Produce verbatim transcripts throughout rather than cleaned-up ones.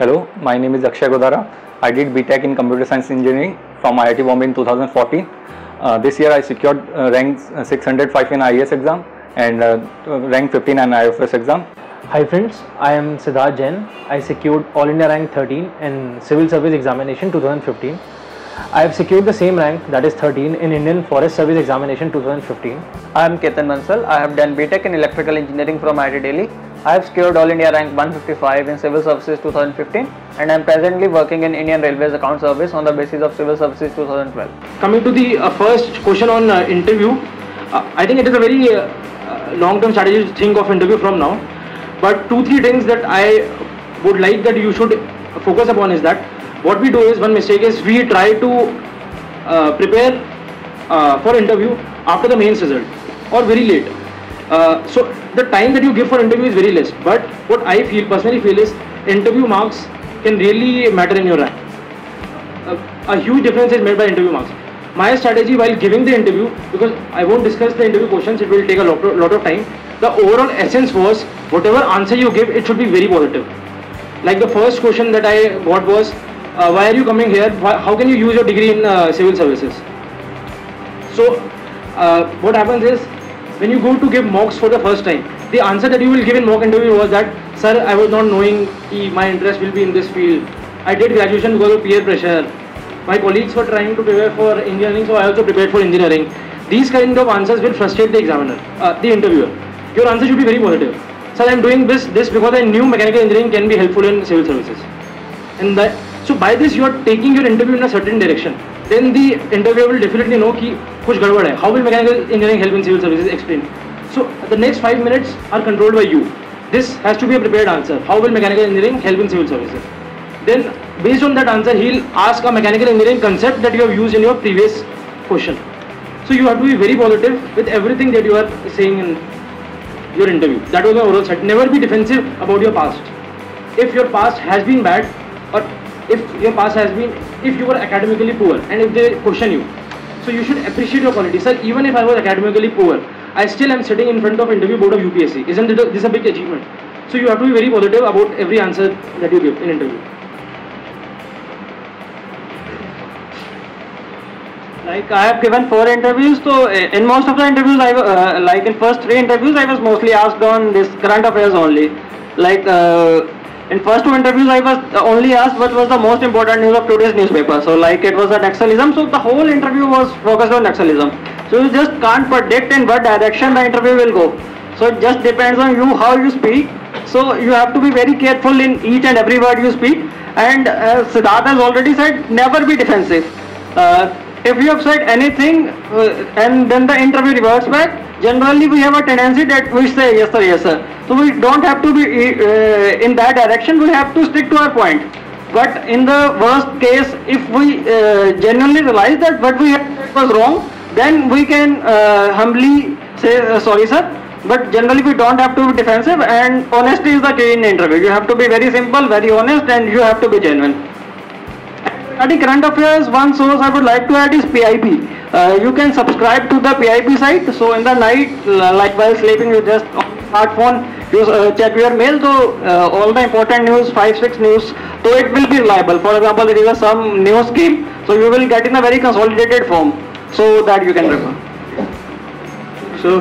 Hello, my name is Akshay Godara. I did B Tech in Computer Science Engineering from I I T Bombay in two thousand fourteen. Uh, this year I secured uh, rank six hundred five in I A S exam and uh, rank fifteen in I F S exam. Hi friends, I am Siddharth Jain. I secured All India rank thirteen in Civil Service Examination twenty fifteen. I have secured the same rank, that is thirteen, in Indian Forest Service Examination twenty fifteen. I am Ketan Bansal. I have done B Tech in Electrical Engineering from I I T Delhi. I have secured All India rank one fifty-five in Civil Services twenty fifteen and I am presently working in Indian Railways account service on the basis of Civil Services twenty twelve. Coming to the uh, first question on uh, interview, uh, I think it is a very uh, uh, long-term strategy to think of interview from now. But two, three things that I would like that you should focus upon is that what we do is, one mistake is we try to uh, prepare uh, for interview after the mains result or very late. Uh, so the time that you give for interview is very less. But what I feel, personally feel is interview marks can really matter in your rank. Uh, a huge difference is made by interview marks. My strategy while giving the interview, because I won't discuss the interview questions, it will take a lot, lot of time. The overall essence was whatever answer you give, it should be very positive. Like the first question that I got was, Uh, why are you coming here? Why, how can you use your degree in uh, civil services? So, uh, what happens is, when you go to give mocks for the first time, the answer that you will give in mock interview was that, sir, I was not knowing my interest will be in this field. I did graduation because of peer pressure. My colleagues were trying to prepare for engineering, so I also prepared for engineering. These kind of answers will frustrate the examiner, uh, the interviewer. Your answer should be very positive. Sir, I am doing this, this because I knew mechanical engineering can be helpful in civil services. And that, so by this you are taking your interview in a certain direction. Then the interviewer will definitely know ki kuch gadbad hai. How will mechanical engineering help in civil services? Explain. So the next five minutes are controlled by you. This has to be a prepared answer. How will mechanical engineering help in civil services? Then based on that answer, he'll ask a mechanical engineering concept that you have used in your previous question. So you have to be very positive with everything that you are saying in your interview. That was my overall set. Never be defensive about your past. If your past has been bad, or if your past has been, if you were academically poor and if they question you, so you should appreciate your quality. Sir, even if I was academically poor, I still am sitting in front of interview board of U P S C. Isn't it a, this is a big achievement? So you have to be very positive about every answer that you give in interview. Like I have given four interviews, so in most of the interviews, I, uh, like in first three interviews, I was mostly asked on this current affairs only. Like. Uh, In first two interviews, I was only asked what was the most important news of today's newspaper. So like it was a Naxalism, so the whole interview was focused on Naxalism. So you just can't predict in what direction the interview will go. So it just depends on you, how you speak. So you have to be very careful in each and every word you speak. And as Siddharth has already said, never be defensive. Uh, if you have said anything uh, and then the interview reverts back, generally we have a tendency that we say yes sir, yes sir. So we don't have to be uh, in that direction, we have to stick to our point. But in the worst case, if we uh, genuinely realize that what we had said was wrong, then we can uh, humbly say uh, sorry sir. But generally we don't have to be defensive, and honesty is the key in interview. You have to be very simple, very honest, and you have to be genuine. At the current affairs, one source I would like to add is P I B. Uh, you can subscribe to the P I B site. So in the night, like while sleeping, you just on your smartphone, you uh, check your mail. So uh, all the important news, five, six news, so it will be reliable. For example, there is a some news scheme, so you will get in a very consolidated form, so that you can refer. So.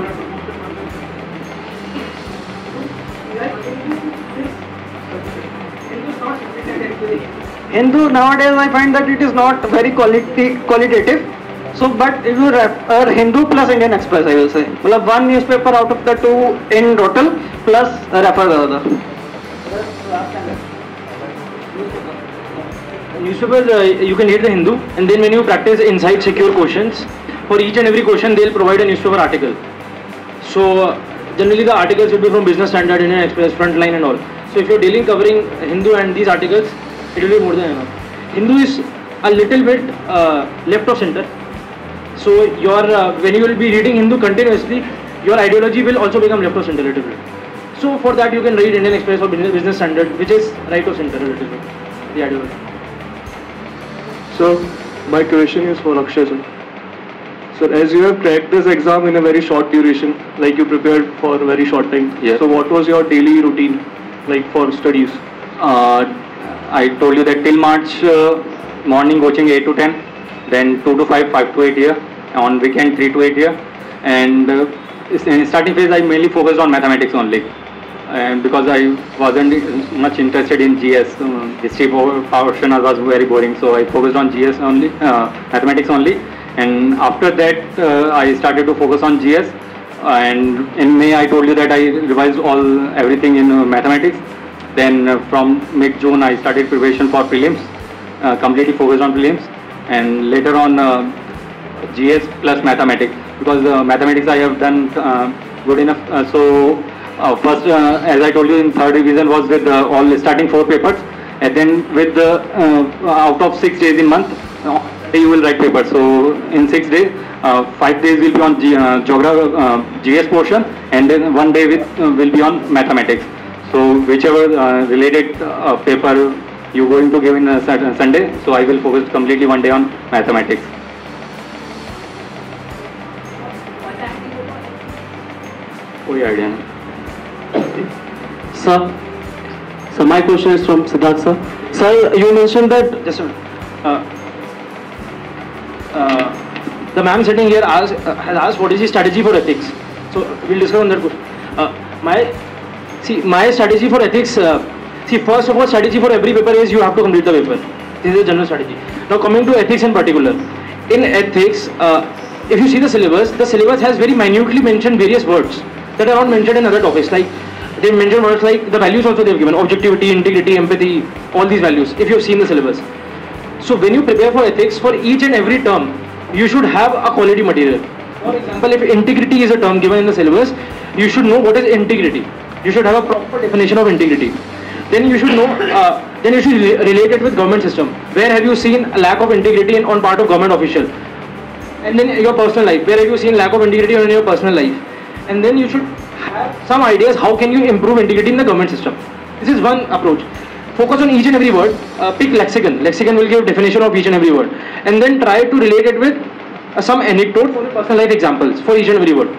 Hindu, nowadays I find that it is not very quality, qualitative. So, but if you refer Hindu plus Indian Express, I will say. Well, one newspaper out of the two in total, plus refer the other. Newspapers, uh, you can read the Hindu, and then when you practice inside secure questions, for each and every question they will provide a newspaper article. So, generally the articles will be from Business Standard, Indian Express, Frontline and all. So, if you are dealing covering Hindu and these articles, it will be more than enough. Hindu is a little bit uh, left of center. So your, uh, when you will be reading Hindu continuously, your ideology will also become left of center a little bit. So for that you can read Indian Express or Business Standard, which is right of center a little bit, the ideology. So my question is for Akshay sir. So as you have cracked this exam in a very short duration, like you prepared for a very short time. Yeah. So what was your daily routine like for studies? Uh, I told you that till March, uh, morning coaching eight to ten, then two to five, five to eight here, on weekend three to eight here, and uh, in starting phase I mainly focused on mathematics only, and because I wasn't much interested in G S, um, history portion was very boring, so I focused on G S only, uh, mathematics only, and after that uh, I started to focus on G S, and in May I told you that I revised all everything in uh, mathematics. Then uh, from mid-June I started preparation for prelims, uh, completely focused on prelims, and later on uh, G S plus mathematics, because uh, mathematics I have done uh, good enough. Uh, so uh, first, uh, as I told you, in third revision was with uh, all starting four papers, and then with the uh, out of six days in month, uh, you will write papers. So in six days, uh, five days will be on G, uh, geography, uh, G S portion, and then one day with uh, will be on mathematics. So whichever uh, related uh, paper you going to give in uh, Sunday, so I will focus completely one day on mathematics. कोई idea नहीं. Sir, so my question is from Siddharth sir. Sir, you mentioned that just a minute. Uh, uh, the ma'am sitting here has uh, has asked what is the strategy for ethics. So we'll discuss on that question. Uh, my see my strategy for ethics. Uh, see, first of all, strategy for every paper is you have to complete the paper. This is a general strategy. Now coming to ethics in particular. In ethics, uh, if you see the syllabus, the syllabus has very minutely mentioned various words that are not mentioned in other topics. Like they mentioned words like the values also they have given: objectivity, integrity, empathy, all these values, if you have seen the syllabus. So when you prepare for ethics, for each and every term, you should have a quality material. For example, if integrity is a term given in the syllabus, you should know what is integrity. You should have a proper definition of integrity. Then you should know, uh, then you should re relate it with government system. Where have you seen a lack of integrity in, on part of government official? And then your personal life, where have you seen lack of integrity in your personal life? And then you should have some ideas how can you improve integrity in the government system. This is one approach. Focus on each and every word. Uh, pick lexicon. Lexicon will give definition of each and every word. And then try to relate it with uh, some anecdote for the personal life examples for each and every word.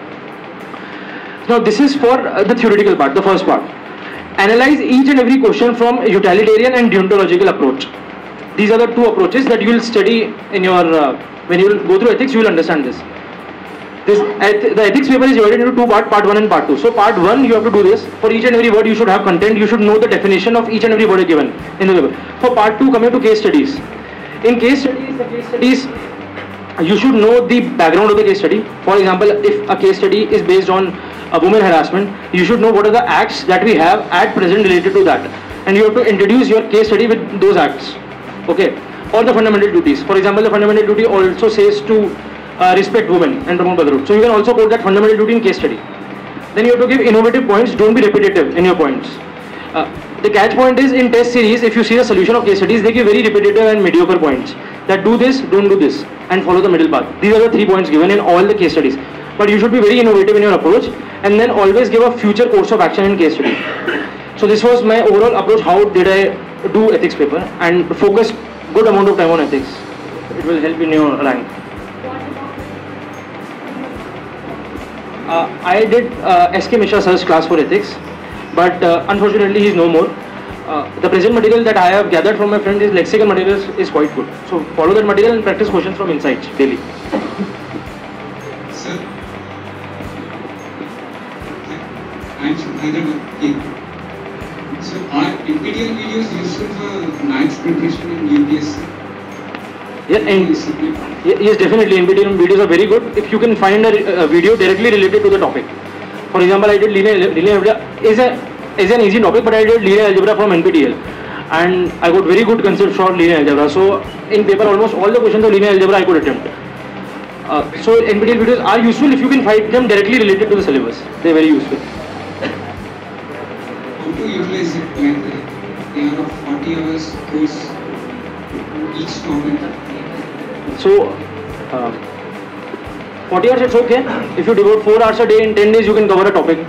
Now this is for uh, the theoretical part, the first part. Analyze each and every question from utilitarian and deontological approach. These are the two approaches that you will study in your, uh, when you will go through ethics, you will understand this. This, the ethics paper is divided into two parts, part one and part two. So part one, you have to do this. For each and every word, you should have content. You should know the definition of each and every word given in the paper. For part two, coming to case studies. In case studies, the case studies, you should know the background of the case study. For example, if a case study is based on a woman harassment, you should know what are the acts that we have at present related to that. And you have to introduce your case study with those acts. Okay. Or the fundamental duties. For example, the fundamental duty also says to Uh, respect women and promote brotherhood. So you can also quote that fundamental duty in case study. Then you have to give innovative points. Don't be repetitive in your points. Uh, the catch point is in test series, if you see the solution of case studies, they give very repetitive and mediocre points. That do this, don't do this, and follow the middle path. These are the three points given in all the case studies. But you should be very innovative in your approach, and then always give a future course of action in case study. So this was my overall approach. How did I do ethics paper? And focus good amount of time on ethics. It will help in your rank. Uh, I did uh, S K Mishra sir's class for ethics, but uh, unfortunately he is no more. Uh, the present material that I have gathered from my friend is lexical material is quite good. So follow that material and practice questions from inside daily. Sir, I am Siddharth. So are N P T E L videos useful for ninth preparation in U P S C? Yeah, and yes, definitely. N P T E L videos are very good if you can find a, a video directly related to the topic. For example, I did linear, linear algebra is a is an easy topic, but I did linear algebra from N P T E L, and I got very good concepts for linear algebra. So in paper, almost all the questions of linear algebra I could attempt. Uh, so N P T E L videos are useful if you can find them directly related to the syllabus. They are very useful. How to utilize it when they are of forty hours course each topic? So, uh, forty hours it's okay. If you devote four hours a day, in ten days you can cover a topic.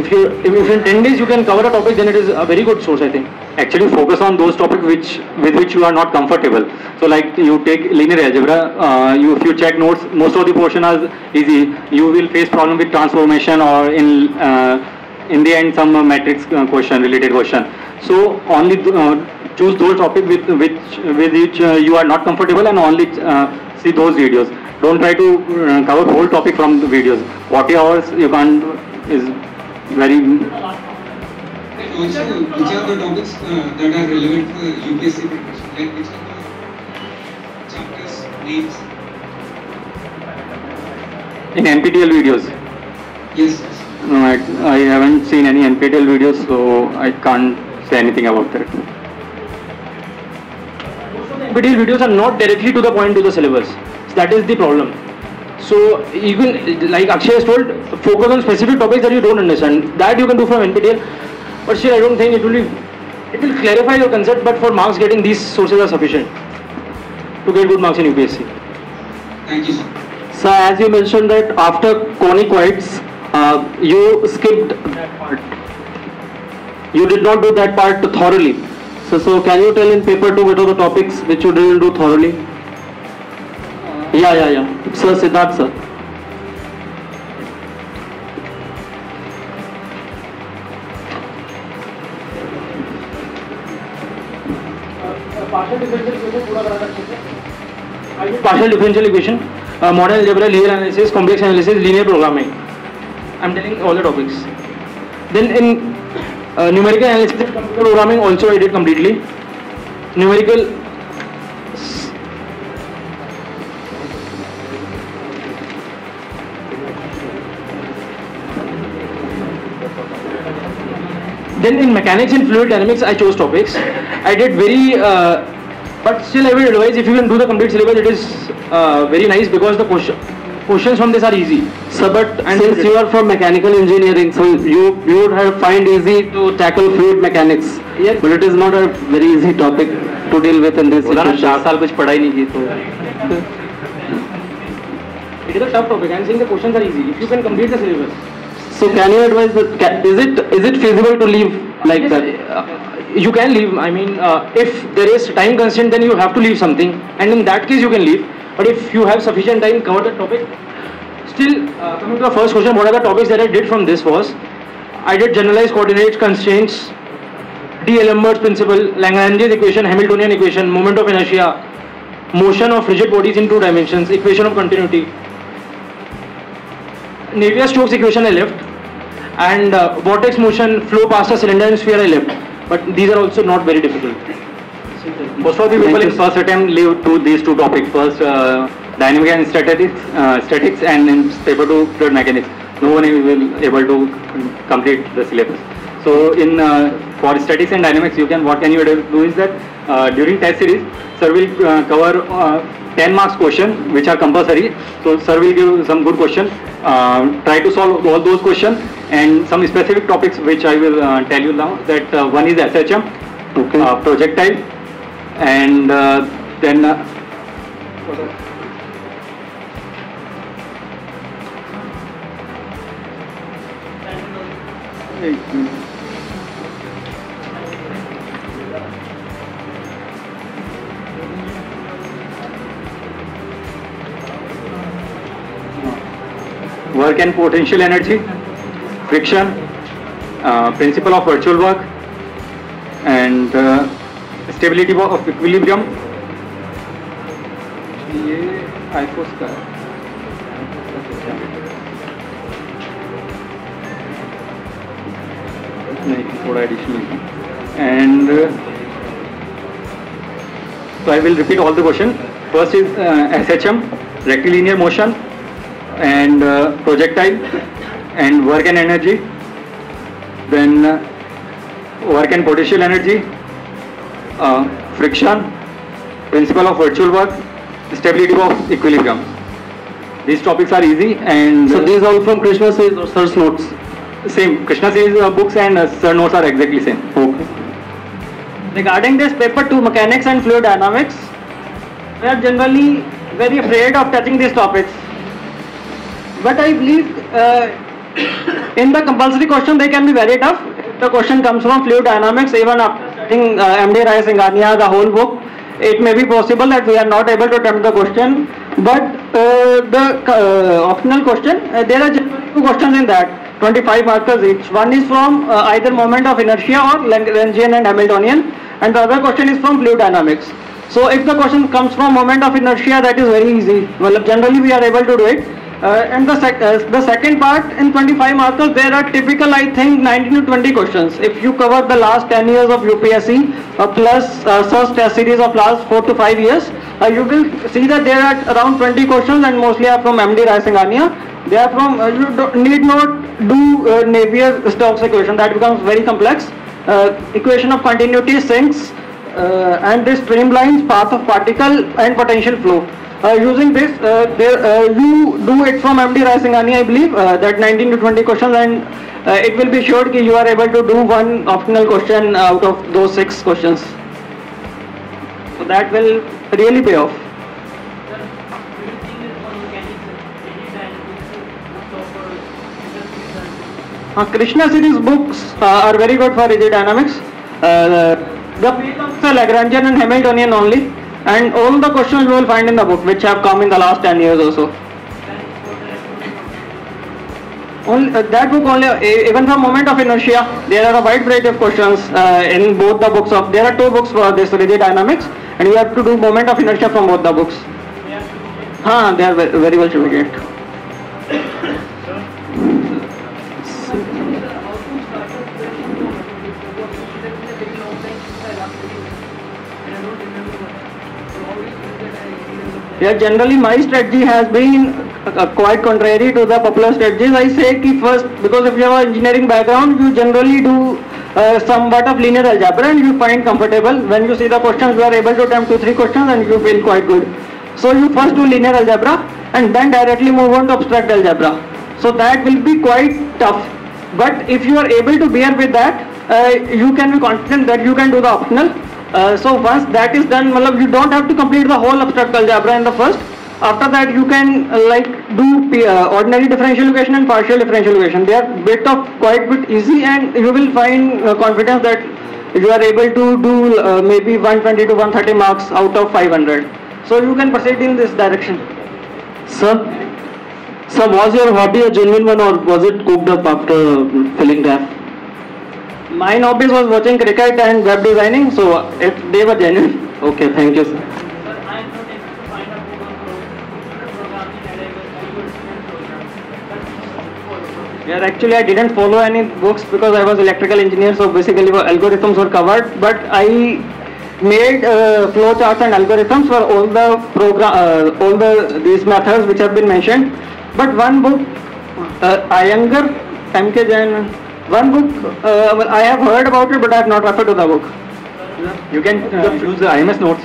If you if in ten days you can cover a topic, then it is a very good source, I think. Actually focus on those topics which, with which you are not comfortable. So like you take linear algebra, uh, you, if you check notes, most of the portion is easy. You will face problem with transformation or in, uh, in the end some uh, matrix uh, question, related question. So only... Uh, choose those topics with which with which uh, you are not comfortable and only uh, see those videos. Don't try to uh, cover whole topic from the videos. forty hours you can't is very. Which are, which are the topics uh, that are relevant for U P S C preparation? Like which are the chapters, names? In N P T E L videos. Yes. No, I, I haven't seen any N P T E L videos, so I can't say anything about that. N P T E L videos are not directly to the point to the syllabus. So that is the problem. So even like Akshay has told, focus on specific topics that you don't understand. That you can do from N P T E L. But still, I don't think it will be. It will clarify your concept. But for marks getting, these sources are sufficient to get good marks in U P S C. Thank you, sir. So as you mentioned that after conicoids, uh, you skipped that part. You did not do that part thoroughly. So, so can you tell in paper two what are the topics which you didn't do thoroughly? Yeah, yeah, yeah. Sir, Siddharth, sir. Partial differential equation, uh, model algebra, linear analysis, complex analysis, linear programming. I'm telling all the topics. Then in uh, numerical analysis, computer programming also I did completely. Numerical. Then in mechanics and fluid dynamics, I chose topics. I did very. Uh, But still I will advise if you can do the complete syllabus, it is uh, very nice because the question, questions from this are easy. So but and since you are from mechanical engineering, so you you would have find easy to tackle fluid mechanics. Yes. But it is not a very easy topic to deal with in this situation. चार साल कुछ पढ़ाई नहीं की तो. It is a tough topic. I am saying the questions are easy. If you can complete the syllabus. So can you advise that can, is it is it feasible to leave like yes, that? Uh, you can leave. I mean, uh, if there is time constraint, then you have to leave something, and in that case you can leave. But if you have sufficient time, cover that topic. Still, uh, coming to the first question, what are the topics that I did from this was, I did generalized coordinate constraints, D'Alembert's principle, Lagrange's equation, Hamiltonian equation, moment of inertia, motion of rigid bodies in two dimensions, equation of continuity. Navier-Stokes equation I left, and uh, vortex motion, flow past a cylinder and sphere I left, but these are also not very difficult. Most of the people in first attempt leave to these two topics, first uh, dynamics and statics, uh, statics and in paper two fluid mechanics. No one will be able to complete the syllabus. So in uh, for statics and dynamics, you can what can you do is that uh, during test series, sir will uh, cover. Uh, ten marks question which are compulsory, so sir will give some good question, uh, try to solve all those questions and some specific topics which I will uh, tell you now that uh, one is S H M, okay. uh, projectile and uh, then uh, okay. Work and potential energy, friction, uh, principle of virtual work, and uh, stability of equilibrium. And uh, so I will repeat all the questions. First is uh, S H M, rectilinear motion. And uh, projectile and work and energy, then uh, work and potential energy, uh, friction, principle of virtual work, stability of equilibrium. These topics are easy and so uh, these are all from Krishna Series or Sir's notes? Same, Krishna Series uh, books and uh, Sir notes are exactly same. Okay. Regarding this paper two mechanics and fluid dynamics, we are generally very afraid of touching these topics. But I believe uh, in the compulsory question they can be very tough. The question comes from fluid dynamics. Even after studying uh, M D Raisinghaniya, the whole book, it may be possible that we are not able to attempt the question. But uh, the uh, optional question, uh, there are two questions in that, twenty-five markers each. One is from uh, either moment of inertia or Lagrangian and Hamiltonian, and the other question is from fluid dynamics. So if the question comes from moment of inertia, that is very easy. Well, generally we are able to do it. Uh, and the, sec uh, the second part in twenty-five markers, there are typical, I think, nineteen to twenty questions. If you cover the last ten years of U P S C uh, plus uh, such test series of last four to five years, uh, you will see that there are around twenty questions, and mostly are from M D Raisinghaniya. They are from, uh, you do, need not do uh, Navier-Stokes equation, that becomes very complex. Uh, equation of continuity sinks uh, and this streamlines path of particle and potential flow. Uh, using this, uh, there, uh, you do it from M D Raisinghaniya, I believe, uh, that nineteen to twenty questions, and uh, it will be sure that you are able to do one optional question out of those six questions. So that will really pay off. Uh, Krishna Series books uh, are very good for rigid dynamics. Uh, the base of the Lagrangian and Hamiltonian only. And all the questions you will find in the book, which have come in the last ten years or so. Only, uh, that book only, uh, even from moment of inertia, there are a wide variety of questions uh, in both the books. Of There are two books for this rigid dynamics, and you have to do moment of inertia from both the books. Haan, they are very well suited. Yeah, generally my strategy has been uh, quite contrary to the popular strategies. I say ki first, because if you have an engineering background, you generally do uh, somewhat of linear algebra and you find comfortable. When you see the questions, you are able to attempt two, three questions and you feel quite good. So you first do linear algebra and then directly move on to abstract algebra. So that will be quite tough. But if you are able to bear with that, uh, you can be confident that you can do the optional. Uh, so once that is done, matlab, you don't have to complete the whole abstract algebra in the first. After that, you can uh, like do P, uh, ordinary differential equation and partial differential equation. They are bit of quite bit easy, and you will find uh, confidence that you are able to do uh, maybe one twenty to one thirty marks out of five hundred. So you can proceed in this direction. Sir, sir, was your hobby a genuine one, or was it cooked up after filling that? My hobbies was watching cricket and web designing, so if they were genuine. Okay, thank you, sir. Yeah, actually I didn't follow any books because I was electrical engineer, so basically algorithms were covered. But I made uh, flowcharts and algorithms for all the program, uh, all the these methods which have been mentioned. But one book, uh, Iyengar, M K Jain. One book, uh, well, I have heard about it, but I have not referred to the book. Yeah. You can uh, use the I M S notes.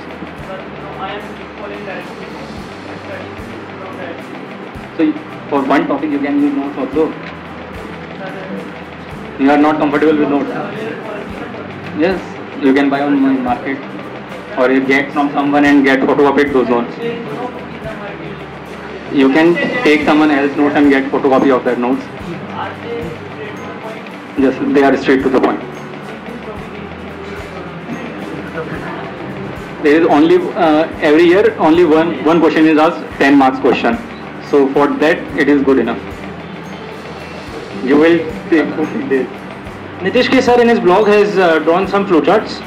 So, for one topic, you can use notes also. You are not comfortable with notes. Yes, you can buy on the market, or you get from someone and get photocopied those notes. You can take someone else's notes and get photocopy of their notes. Yes, they are straight to the point. There is only uh, every year only one one question is asked, ten marks question. So for that it is good enough. You will take this. Nitish Kesari in his blog has uh, drawn some flowcharts.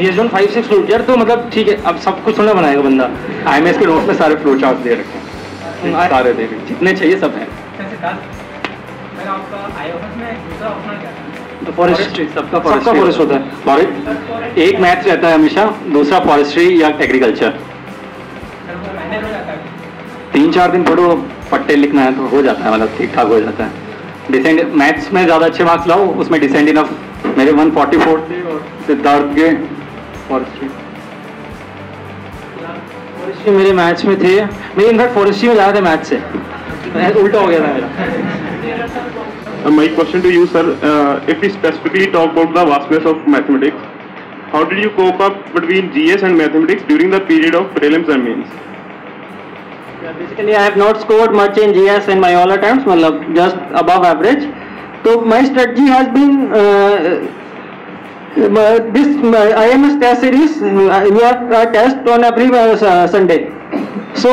ये zone five six float यार तो मतलब ठीक है अब सब कुछ थोड़ा बनाएगा बंदा आईएमएस के नोट्स में सारे फ्लोट चार्ट दे रखे हैं सारे दे रखे जितने चाहिए सब हैं तो फॉरेस्ट्री सबका फॉरेस्ट होता है फॉरेस्ट एक मैथ्स रहता है हमेशा दूसरा फॉरेस्ट्री या एग्रीकल्चर तीन चार दिन पढ़ो पट्टे लिखना है तो हो जाता है मतलब ठीक ठाक हो जाता है डिसेंट मैथ्स में ज़्यादा अच्छे मार्क्स लाओ उसमें डिसेंट इनफ मेरे वन फोर्टी फोर थे और सिद्धार्थ के फॉरेस्ट्री फॉरेस्ट्री मेरे मैथ्स में थे मेरे इनफैक्ट फॉरेस्ट्री में ज़्यादा थे मैथ्स से उल्टा हो गया था मेरा my question to you sir if you specifically talk about the vastness of mathematics how did you cope up between GS and mathematics during the period of prelims and mains basically I have not scored much in GS in my all attempts मतलब just above average. So my strategy has been uh, my, this my I M S test series. We have a test on every uh, Sunday. So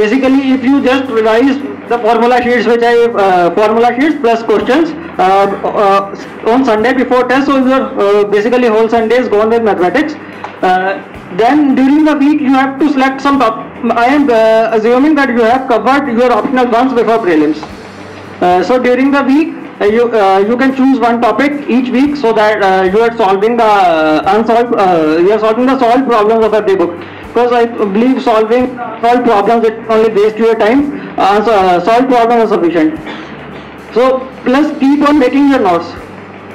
basically, if you just revise the formula sheets which I uh, formula sheets plus questions uh, uh, on Sunday before test. So your uh, basically whole Sunday is gone with mathematics. Uh, then during the week you have to select some. I am uh, assuming that you have covered your optional ones before prelims. Uh, so during the week uh, you uh, you can choose one topic each week so that uh, you are solving the uh, unsolved uh, you are solving the solved problems of every book. Because I believe solving solved problems it only waste your time. Uh, so uh, solved problems are sufficient. So plus keep on making your notes.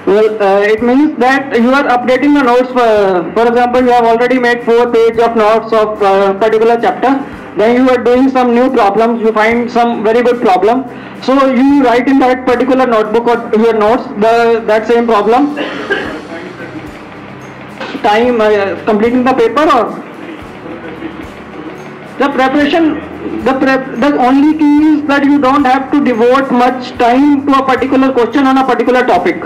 Well, uh, it means that you are updating the notes. For, for example, you have already made four pages of notes of uh, particular chapter. Then you are doing some new problems. You find some very good problem. So you write in that particular notebook or your notes the that same problem. Time uh, completing the paper or the preparation. The prep. The only key is that you don't have to devote much time to a particular question on a particular topic.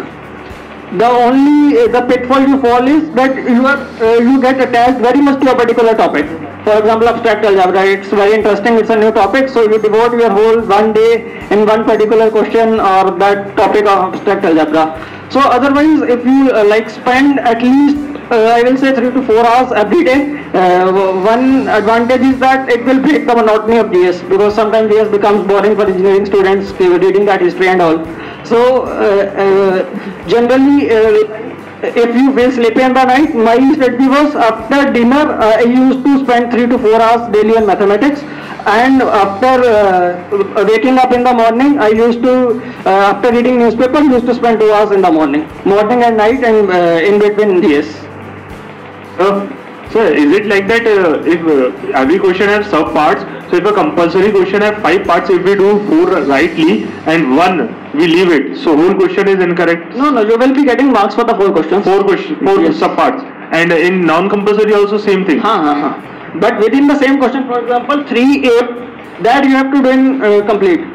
The only uh, the pitfall you fall is that you are uh, you get attached very much to a particular topic. For example, abstract algebra. It's very interesting. It's a new topic, so you devote your whole one day in one particular question or that topic of abstract algebra. So otherwise, if you uh, like spend at least uh, I will say three to four hours every day. Uh, one advantage is that it will break the monotony of G S, because sometimes G S becomes boring for engineering students reading that history and all. So uh, uh, generally, uh, if you feel sleepy in the night, my strategy was after dinner uh, I used to spend three to four hours daily on mathematics, and after uh, waking up in the morning, I used to uh, after reading newspaper used to spend two hours in the morning, morning and night, and uh, in between G S. So, so is it like that? Uh, if uh, every question has sub parts, so if a compulsory question has five parts, if we do four rightly and one we leave it, so whole question is incorrect. No, no, you will be getting marks for the four questions. Four questions, four yes. sub parts, and in non-compulsory also same thing. Ha ha ha. But within the same question, for example, three A, that you have to do in uh, complete.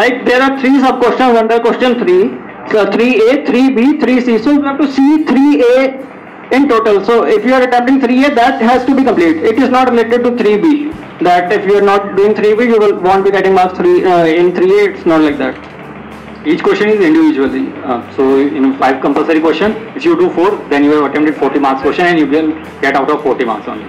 Like there are three sub questions under question three, so three A, three B, three C. So you have to see three A. In total, so if you are attempting three A, that has to be complete. It is not related to three B. That if you are not doing three B, you will won't be getting marks three uh, in three A. It's not like that. Each question is individually. Uh, so in five compulsory question, if you do four, then you have attempted forty marks question, and you will get out of forty marks only.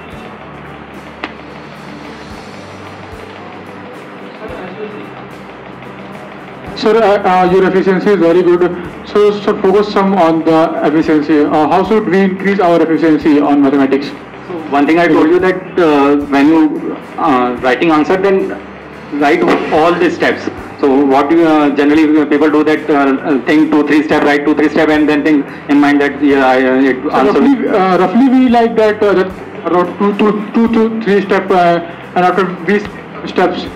Sir, uh, uh, your efficiency is very good. So, so focus some on the efficiency. Uh, how should we increase our efficiency on mathematics? So one thing I told you that uh, when you uh, writing answer, then write all the steps. So what you, uh, generally people do that uh, think two three step, write two three step, and then think in mind that yeah, I, uh, it so answer. Roughly, uh, roughly we like that uh, that two, two, two, two, three step, uh, and after these steps.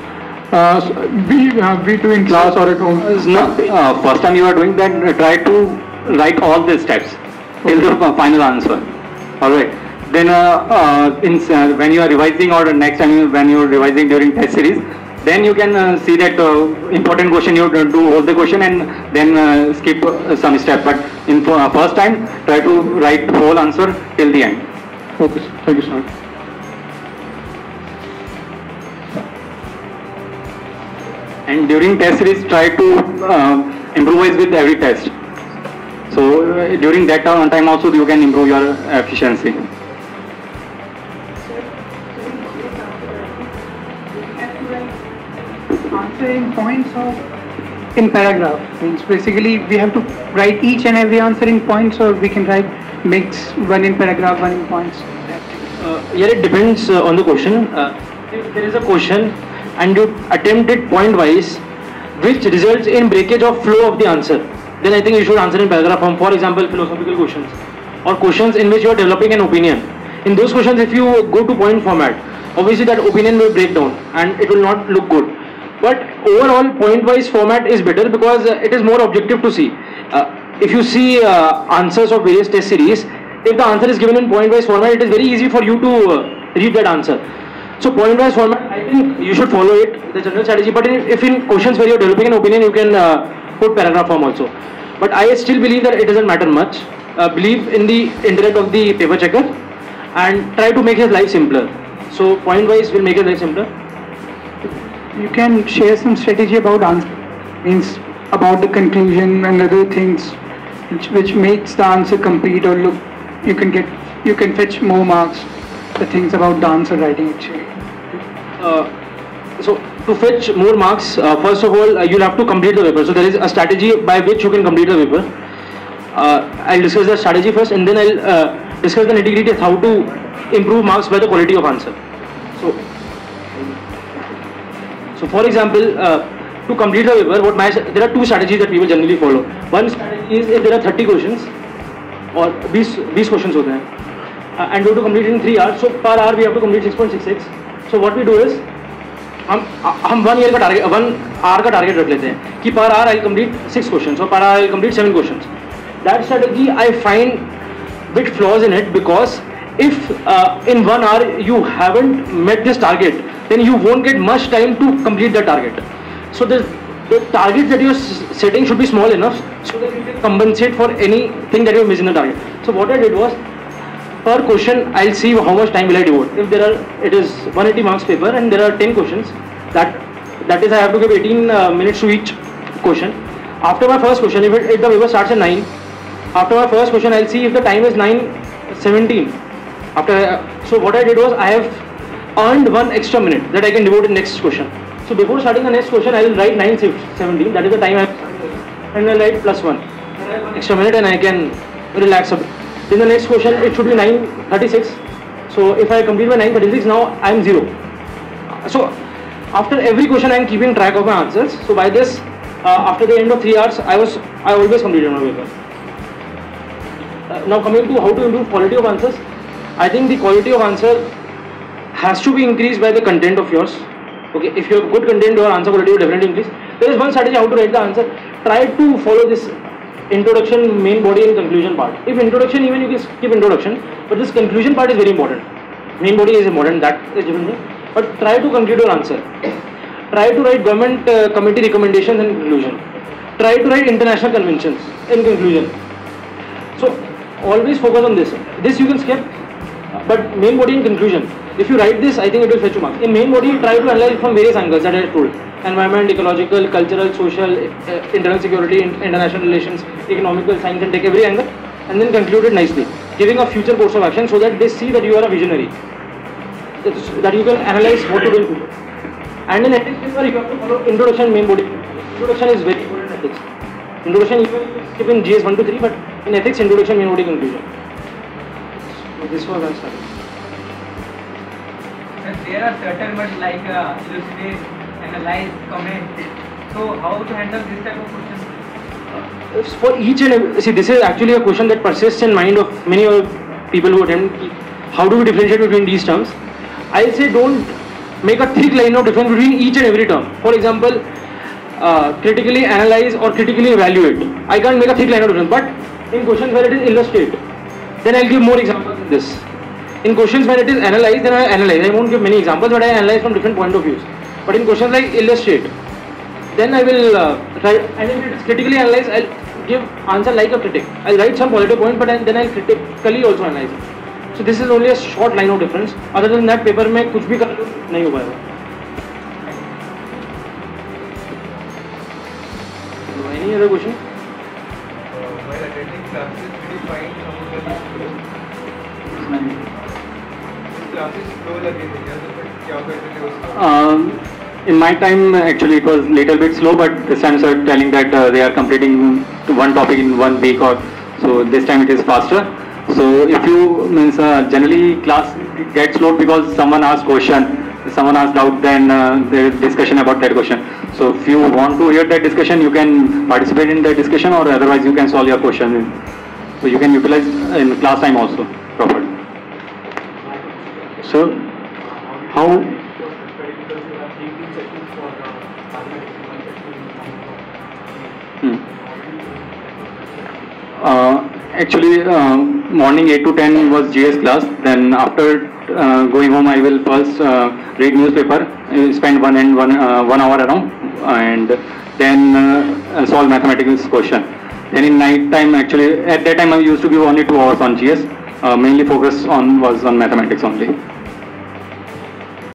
Uh, so we uh, we do in class or at home. No, uh, first time you are doing that, uh, try to write all the steps okay. till the final answer. All right. Then uh, uh, in, uh, when you are revising, or next time you, when you are revising during test series, then you can uh, see that uh, important question you do all the question and then uh, skip uh, some step. But in uh, first time, try to write whole answer till the end. Okay. Thank you, sir. And during test series, try to uh, improvise with every test. So uh, during that time also, you can improve your efficiency. Answering points of in paragraph means basically we have to write each and every answer in points, or we can write mix one in paragraph, one in points. Uh, yeah, it depends uh, on the question. Uh, if there is a question and you attempt it point-wise, which results in breakage of flow of the answer, then I think you should answer in paragraph form. For example, philosophical questions or questions in which you are developing an opinion. In those questions, if you go to point format, obviously that opinion will break down and it will not look good. But overall, point-wise format is better because it is more objective to see. Uh, if you see uh, answers of various test series, if the answer is given in point-wise format, it is very easy for you to uh, read that answer. So point-wise format, I think you should follow it, the general strategy. But in, if in questions where you are developing an opinion, you can uh, put paragraph form also. But I still believe that it doesn't matter much. Uh, believe in the intellect of the paper checker and try to make his life simpler. So point-wise will make his life simpler. you can share some strategy about answer, means about the conclusion and other things which, which makes the answer complete or look, you can get, you can fetch more marks, the things about the answer writing actually. Uh, so to fetch more marks, uh, first of all, uh, you'll have to complete the paper. So there is a strategy by which you can complete the paper. Uh, I'll discuss the strategy first and then I'll uh, discuss the nitty-gritty of how to improve marks by the quality of answer. So, so for example, uh, to complete the paper, what my, there are two strategies that people generally follow. One strategy is if there are thirty questions or twenty questions होते हैं, uh, and we have to complete in three hours. So per hour we have to complete six point six six. So what we do is, हम हम one year का target, one hour का target रख लेते हैं कि per hour I complete six questions or per hour I complete seven questions. That strategy I find bit flaws in it because if uh, in one hour you haven't met this target, then you won't get much time to complete the target. So the, the targets that you are setting should be small enough so that you can compensate for anything that you are missing the target. So what I did was, per question I'll see how much time will I devote. If there are, it is one hundred eighty marks paper and there are ten questions, that that is I have to give eighteen uh, minutes to each question. After my first question, if, it, if the paper starts at nine, after my first question I'll see if the time is nine seventeen. After uh, so what I did was I have earned one extra minute that I can devote to the next question. So before starting the next question, I will write nine seventeen, that is the time I have, and I will write plus one, extra minute and I can relax a bit. Then the next question, it should be nine thirty-six, so if I complete by nine thirty-six, now I am zero. So after every question I am keeping track of my answers, so by this, uh, after the end of three hours, I was, I always completed my paper. Uh, now coming to how to improve quality of answers, I think the quality of answer has to be increased by the content of yours. Okay, if you have good content, your answer quality will definitely increase. There is one strategy how to write the answer. Try to follow this introduction, main body and conclusion part. If introduction, even you can skip introduction, but this conclusion part is very important. Main body is important, that is different thing. But try to conclude your answer. Try to write government uh, committee recommendations in conclusion. Try to write international conventions in conclusion. So always focus on this. This you can skip, but main body in conclusion. If you write this, I think it will fetch you marks. In main body, you try to analyze from various angles that I have told. Environment, ecological, cultural, social, uh, internal security, in, international relations, economical, science, and take every angle and then conclude it nicely. Giving a future course of action so that they see that you are a visionary. That's, that you can analyze what to do in future. And in ethics paper, you have to follow introduction and main body. Introduction is very important in ethics. Introduction, you can skip in G S one to three, but in ethics, introduction, main body, conclusion. So this was our study. There are certain words like uh, elucidate, analyze, comment. So how to handle this type of questions? Uh, for each and every, see, this is actually a question that persists in mind of many of people who attend. How do we differentiate between these terms? I'll say don't make a thick line of difference between each and every term. For example, uh, critically analyze or critically evaluate. I can't make a thick line of difference. But in questions where it is illustrate, then I'll give more examples of this. In questions when it is analyzed, then I analyze. I won't give many examples, but I analyze from different point of views. But in questions like illustrate, then I will uh, try, and if it is critically analyzed, I'll give answer like a critic. I'll write some positive point, but then I'll critically also analyze it. So this is only a short line of difference. Other than that, paper mein kuch bhi nahi ho payega. So any other question? Uh, while attending classes, did you find some of the issues? Um, in my time, actually, it was little bit slow, but this time, sir, telling that uh, they are completing one topic in one week, or so. This time, it is faster. So, if you means uh, generally class gets slow because someone asks question, someone asks doubt, then uh, there is discussion about that question. So, if you want to hear that discussion, you can participate in that discussion, or otherwise, you can solve your question. So, you can utilize in class time also properly. So, how? Hmm. Uh, actually, uh, morning eight to ten was G S class. Then after uh, going home, I will first uh, read newspaper, spend one and one uh, one hour around, and then uh, solve mathematical question. Then in night time, actually, at that time I used to give only two hours on G S. Uh, mainly focus on was on mathematics only.